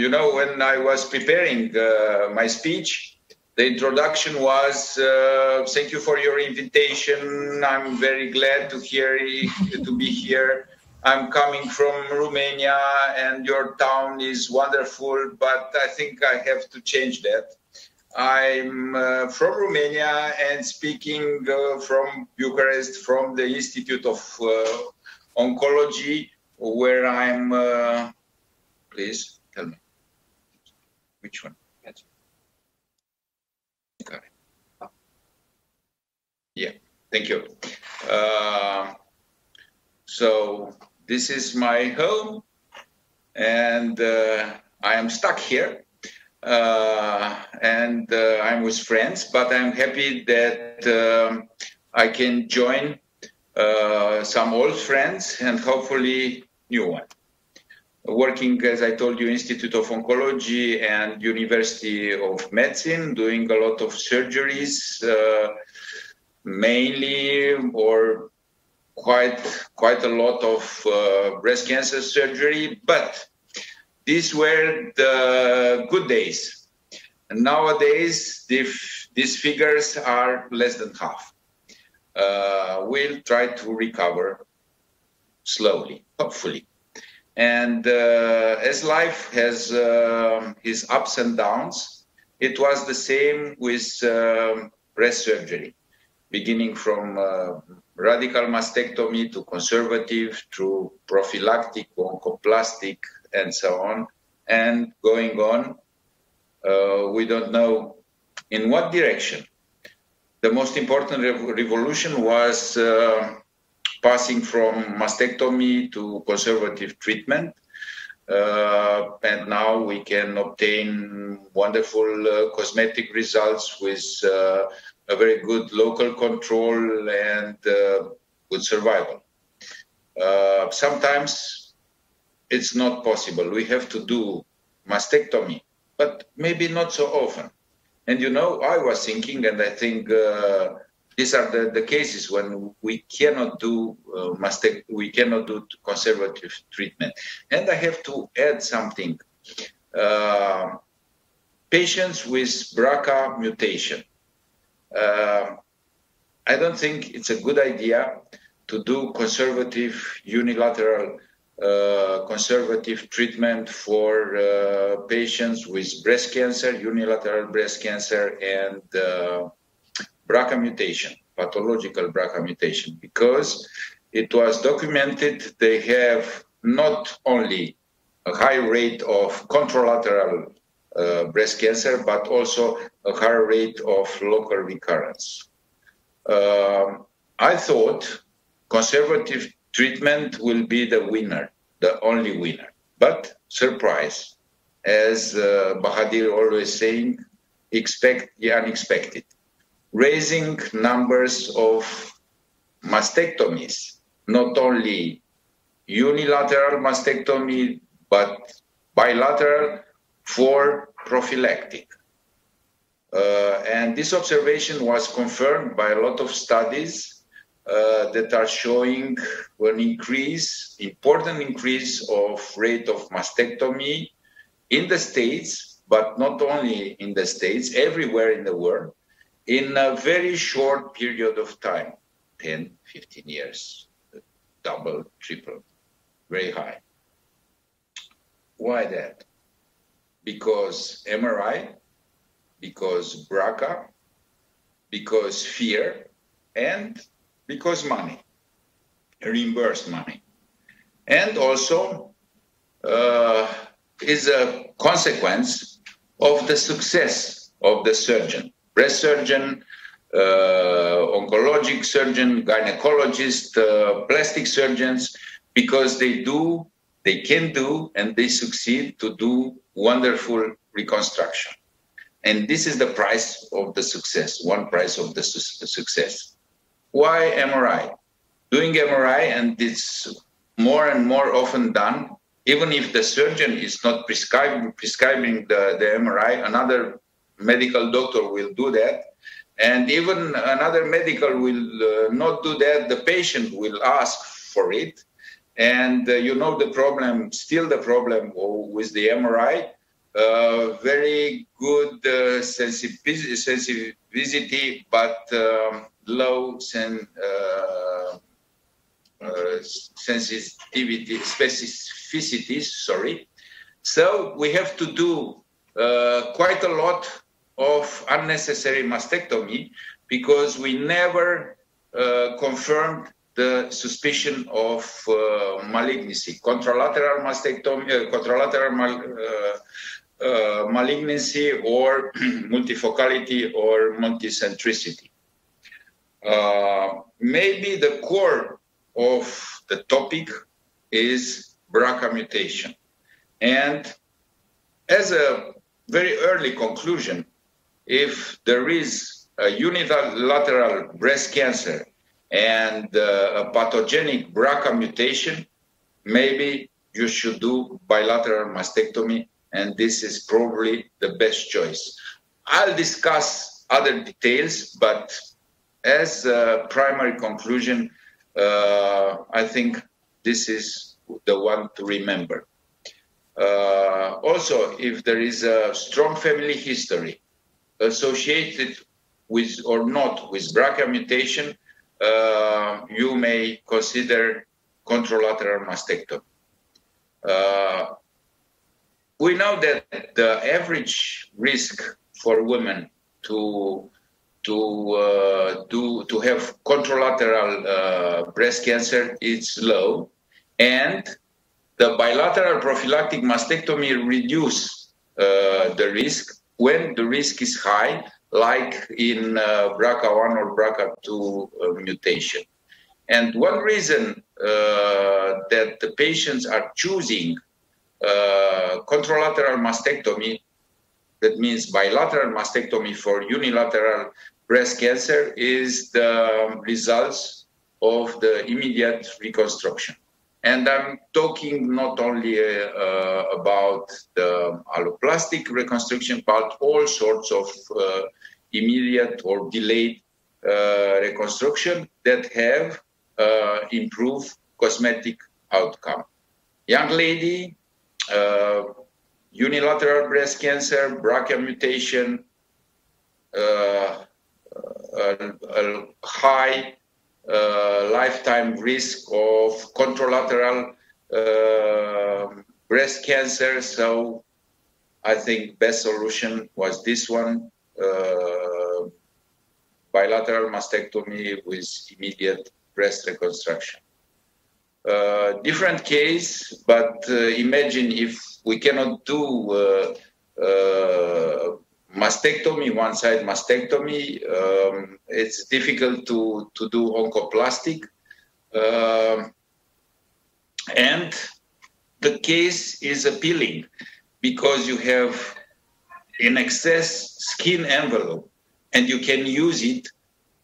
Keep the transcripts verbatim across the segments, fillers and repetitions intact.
You know, when I was preparing uh, my speech, the introduction was, uh, thank you for your invitation. I'm very glad to hear to be here. I'm coming from Romania and your town is wonderful, but I think I have to change that. I'm uh, from Romania and speaking uh, from Bucharest, from the Institute of uh, Oncology, where I'm, uh, please tell me, which one? Got it. Yeah, thank you. Uh, so this is my home and uh, I am stuck here. Uh, and uh, I'm with friends, but I'm happy that um, I can join uh, some old friends and hopefully new one. Working, as I told you, Institute of Oncology and University of Medicine, doing a lot of surgeries, uh, mainly or quite quite a lot of uh, breast cancer surgery, but these were the good days. And nowadays, if these figures are less than half. Uh, we'll try to recover slowly, hopefully. And uh, as life has uh, its ups and downs, it was the same with uh, breast surgery, beginning from uh, radical mastectomy to conservative, to prophylactic, oncoplastic, and so on, and going on. Uh, we don't know in what direction. The most important rev revolution was uh, passing from mastectomy to conservative treatment. Uh, and now we can obtain wonderful uh, cosmetic results with uh, a very good local control and uh, good survival. Uh, sometimes it's not possible. We have to do mastectomy, but maybe not so often. And, you know, I was thinking, and I think uh, these are the, the cases when we cannot do uh, mastect we cannot do conservative treatment. And I have to add something. Uh, patients with B R C A mutation. Uh, I don't think it's a good idea to do conservative unilateral Uh, conservative treatment for uh, patients with breast cancer, unilateral breast cancer, and uh, B R C A mutation, pathological B R C A mutation, because it was documented they have not only a high rate of contralateral uh, breast cancer, but also a high rate of local recurrence. Um, I thought conservative treatment will be the winner, the only winner. But surprise, as uh, Bahadir always saying, expect the unexpected. Raising numbers of mastectomies, not only unilateral mastectomy, but bilateral for prophylactic. Uh, and this observation was confirmed by a lot of studies Uh, that are showing an increase, important increase of rate of mastectomy in the States, but not only in the States, everywhere in the world, in a very short period of time, ten, fifteen years, double, triple, very high. Why that? Because M R I, because B R C A, because fear, and because money, reimbursed money. And also uh, is a consequence of the success of the surgeon, breast surgeon, uh, oncologic surgeon, gynecologist, uh, plastic surgeons, because they do, they can do, and they succeed to do wonderful reconstruction. And this is the price of the success, one price of the su success. Why M R I? Doing M R I, and it's more and more often done, even if the surgeon is not prescribing, prescribing the, the M R I, another medical doctor will do that. And even another medical will uh, not do that, the patient will ask for it. And uh, you know the problem, still the problem with the M R I, uh, very good uh, sensitivity, sensitivity, but um, low sen uh, uh, sensitivity, specificity, sorry. So we have to do uh, quite a lot of unnecessary mastectomy because we never uh, confirmed the suspicion of uh, malignancy. Contralateral mastectomy, uh, contralateral mal uh, uh, malignancy or multifocality or multicentricity. Uh, maybe the core of the topic is B R C A mutation. And as a very early conclusion, if there is a unilateral breast cancer and uh, a pathogenic B R C A mutation, maybe you should do bilateral mastectomy, and this is probably the best choice. I'll discuss other details, but as a primary conclusion, uh, I think this is the one to remember. Uh, also, if there is a strong family history associated with or not with B R C A mutation, Uh, you may consider contralateral mastectomy. Uh, we know that the average risk for women to to uh, do to have contralateral uh, breast cancer is low, and the bilateral prophylactic mastectomy reduces uh, the risk when the risk is high, like in uh, B R C A one or B R C A two uh, mutation. And one reason uh, that the patients are choosing uh, contralateral mastectomy, that means bilateral mastectomy for unilateral breast cancer, is the results of the immediate reconstruction. And I'm talking not only uh, uh, about the alloplastic reconstruction, but all sorts of uh, immediate or delayed uh, reconstruction that have uh, improved cosmetic outcome. Young lady, uh, unilateral breast cancer, B R C A mutation, uh, a, a high Uh, lifetime risk of contralateral uh, breast cancer. So I think best solution was this one, uh, bilateral mastectomy with immediate breast reconstruction. Uh, different case, but uh, imagine if we cannot do uh, uh, mastectomy, one-side mastectomy, um, it's difficult to, to do oncoplastic. Uh, and the case is appealing because you have an excess skin envelope and you can use it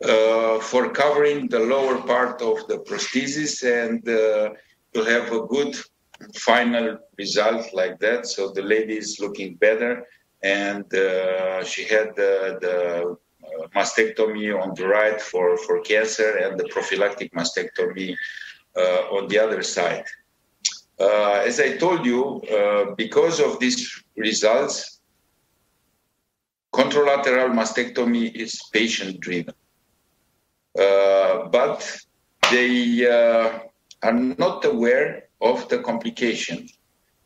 uh, for covering the lower part of the prosthesis, and uh, you'll have a good final result like that. So the lady is looking better, and uh, she had the, the mastectomy on the right for, for cancer and the prophylactic mastectomy uh, on the other side. Uh, as I told you, uh, because of these results, contralateral mastectomy is patient-driven. Uh, but they uh, are not aware of the complication,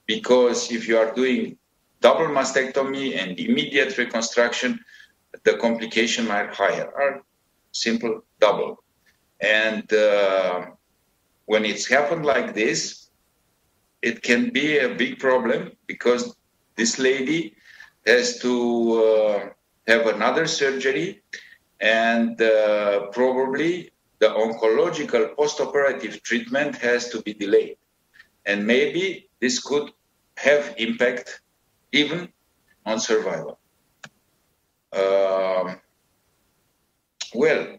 because if you are doing double mastectomy and immediate reconstruction, the complications are higher, are simple double. And uh, when it's happened like this, it can be a big problem, because this lady has to uh, have another surgery, and uh, probably the oncological post-operative treatment has to be delayed. And maybe this could have impact even on survival. Uh, well,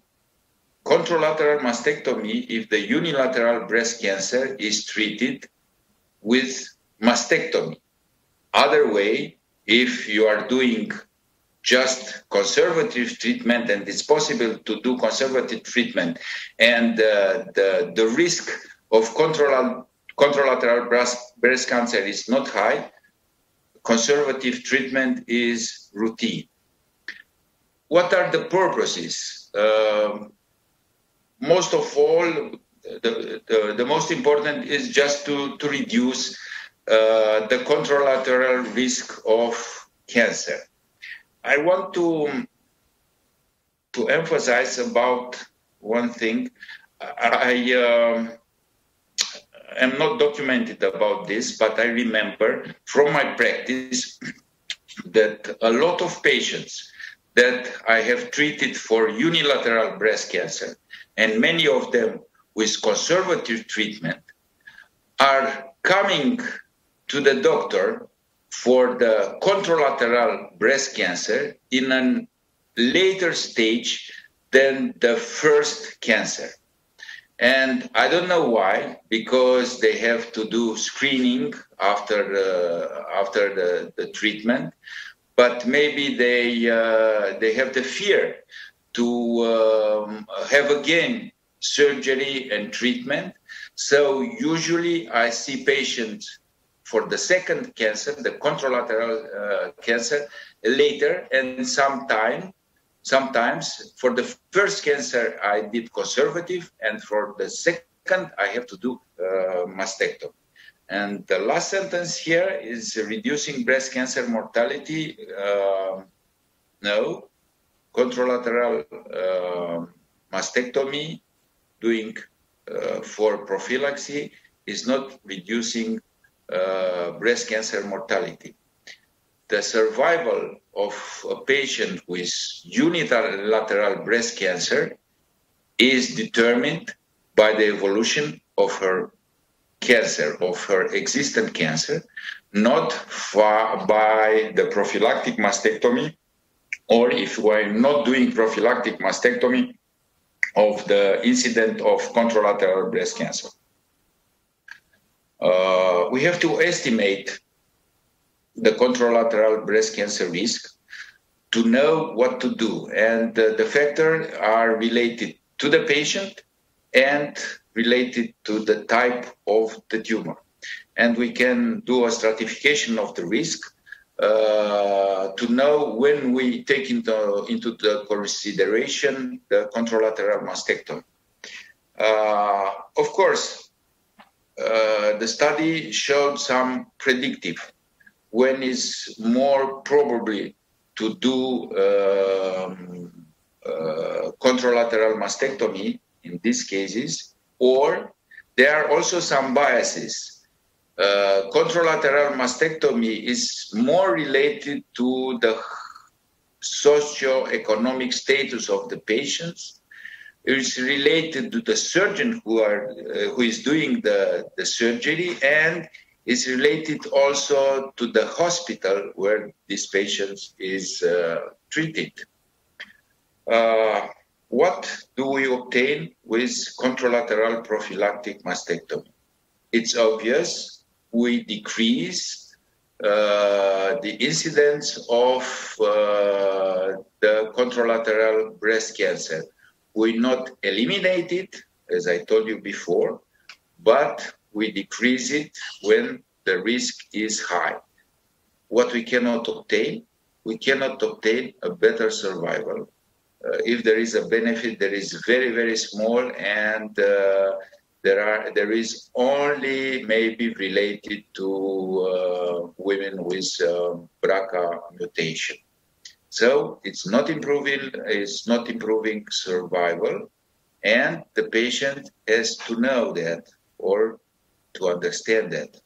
contralateral mastectomy, if the unilateral breast cancer is treated with mastectomy. Other way, if you are doing just conservative treatment, and it's possible to do conservative treatment, and uh, the, the risk of contralateral breast, breast cancer is not high, conservative treatment is routine. What are the purposes? Uh, most of all, the, the, the most important is just to, to reduce uh, the contralateral risk of cancer. I want to, to emphasize about one thing. I uh, am not documented about this, but I remember from my practice that a lot of patients that I have treated for unilateral breast cancer, and many of them with conservative treatment, are coming to the doctor for the contralateral breast cancer in a later stage than the first cancer. And I don't know why, because they have to do screening after, uh, after the, the treatment, but maybe they, uh, they have the fear to um, have again surgery and treatment. So usually I see patients for the second cancer, the contralateral uh, cancer, later, and sometime Sometimes for the first cancer, I did conservative, and for the second, I have to do uh, mastectomy. And the last sentence here is reducing breast cancer mortality. Uh, no, contralateral uh, mastectomy, doing uh, for prophylaxis, is not reducing uh, breast cancer mortality. The survival of a patient with unilateral breast cancer is determined by the evolution of her cancer, of her existent cancer, not by the prophylactic mastectomy, or if we're not doing prophylactic mastectomy, of the incidence of contralateral breast cancer. Uh, we have to estimate the contralateral breast cancer risk to know what to do. And uh, the factors are related to the patient and related to the type of the tumor. And we can do a stratification of the risk uh, to know when we take into, into the consideration the contralateral mastectomy. Uh, of course, uh, the study showed some predictive when is more probably to do uh, uh, contralateral mastectomy in these cases, or there are also some biases. Uh, contralateral mastectomy is more related to the socioeconomic status of the patients. It's related to the surgeon who, are, uh, who is doing the, the surgery, and is related also to the hospital where this patient is uh, treated. Uh, what do we obtain with contralateral prophylactic mastectomy? It's obvious we decrease uh, the incidence of uh, the contralateral breast cancer. We not eliminate it, as I told you before, but we decrease it when the risk is high. What we cannot obtain, we cannot obtain a better survival. Uh, if there is a benefit, there is very, very small, and uh, there are there is only maybe related to uh, women with uh, B R C A mutation. So it's not improving. It's not improving survival, and the patient has to know that, or to understand that.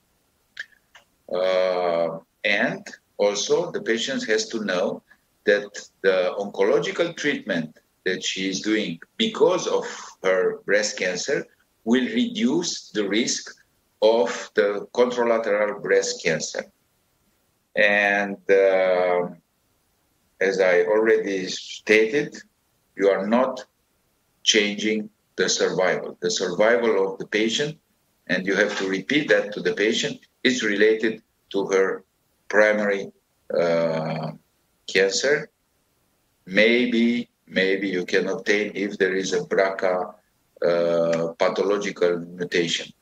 Uh, and also the patient has to know that the oncological treatment that she is doing because of her breast cancer will reduce the risk of the contralateral breast cancer. And uh, as I already stated, you are not changing the survival. The survival of the patient, and you have to repeat that to the patient, is related to her primary uh, cancer. Maybe, maybe you can obtain if there is a B R C A uh, pathological mutation.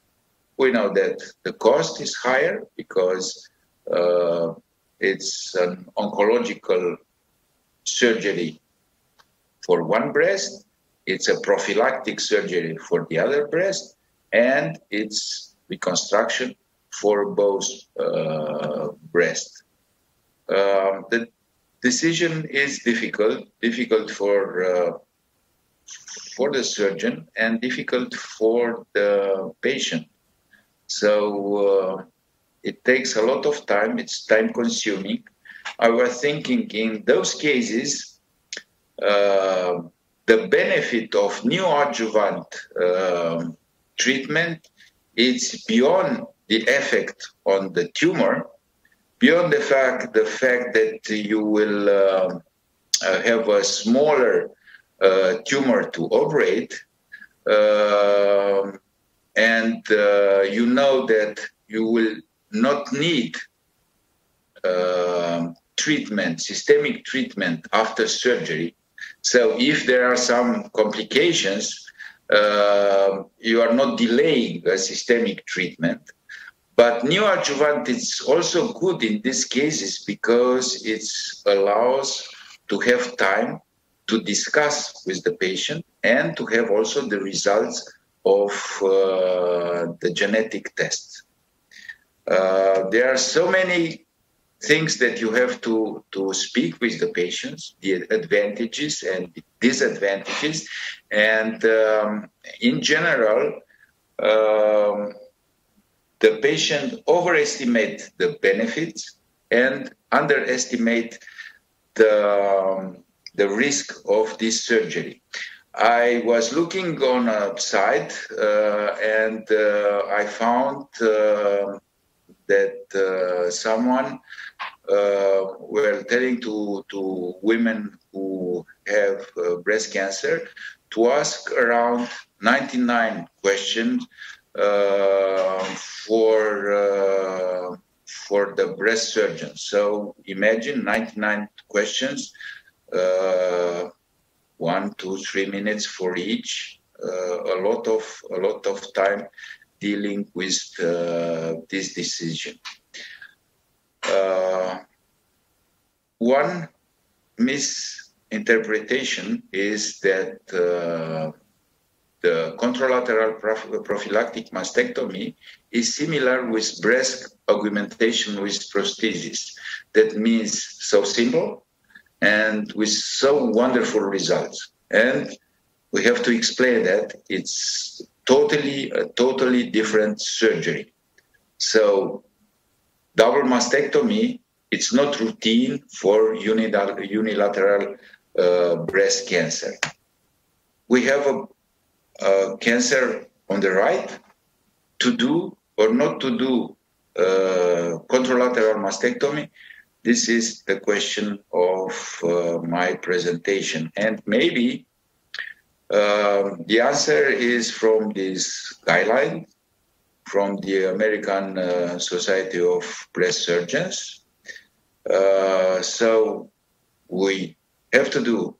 We know that the cost is higher because uh, It's an oncological surgery for one breast, it's a prophylactic surgery for the other breast, and it's reconstruction for both uh, breasts. Uh, the decision is difficult, difficult for uh, for the surgeon and difficult for the patient. So uh, it takes a lot of time. It's time-consuming. I was thinking in those cases, uh, the benefit of neoadjuvant uh, treatment is beyond the effect on the tumor, beyond the fact the fact that you will uh, have a smaller uh, tumor to operate, uh, and uh, you know that you will not need uh, treatment, systemic treatment after surgery. So if there are some complications, uh, you are not delaying a systemic treatment. But neoadjuvant is also good in these cases because it allows to have time to discuss with the patient and to have also the results of uh, the genetic test. Uh, there are so many things that you have to, to speak with the patients, the advantages and disadvantages. And um, in general, um, the patient overestimates the benefits and underestimates the, um, the risk of this surgery. I was looking on a site uh, and uh, I found uh, that uh, someone uh, were telling to, to women who have uh, breast cancer to ask around ninety-nine questions uh, for, uh, for the breast surgeon. So imagine ninety-nine questions, uh, one, two, three minutes for each, uh, a lot of, a lot of time dealing with uh, this decision. Uh, one misinterpretation is that uh, the contralateral prophy prophylactic mastectomy is similar with breast augmentation with prosthesis. That means so simple and with so wonderful results. And we have to explain that it's Totally, a totally different surgery. So, double mastectomy, it's not routine for unilateral, unilateral uh, breast cancer. We have a, a cancer on the right to do or not to do uh, contralateral mastectomy. This is the question of uh, my presentation, and maybe Uh, the answer is from this guideline from the American uh, Society of Breast Surgeons. Uh, so we have to do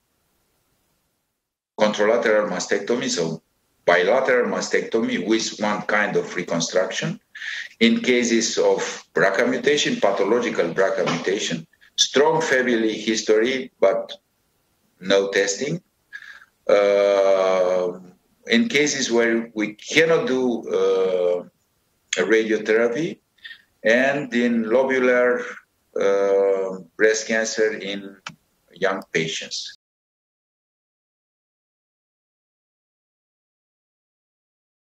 contralateral mastectomy, so bilateral mastectomy with one kind of reconstruction in cases of B R C A mutation, pathological B R C A mutation, strong family history, but no testing. Uh, in cases where we cannot do uh, a radiotherapy, and in lobular uh, breast cancer in young patients.